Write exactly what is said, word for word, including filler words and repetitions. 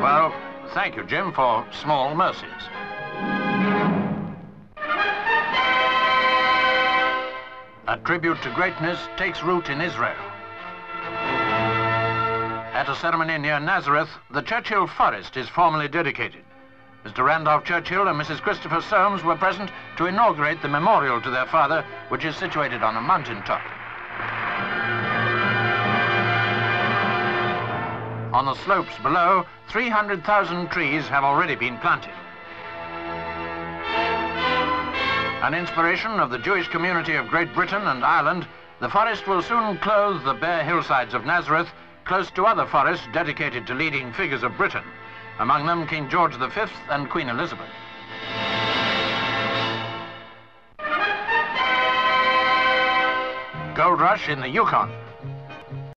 Well, thank you, Jim, for small mercies. A tribute to greatness takes root in Israel. At a ceremony near Nazareth, the Churchill Forest is formally dedicated. Mister Randolph Churchill and Missus Christopher Soames were present to inaugurate the memorial to their father, which is situated on a mountaintop. On the slopes below, three hundred thousand trees have already been planted. An inspiration of the Jewish community of Great Britain and Ireland, the forest will soon clothe the bare hillsides of Nazareth, close to other forests dedicated to leading figures of Britain, among them King George the Fifth and Queen Elizabeth. Gold rush in the Yukon.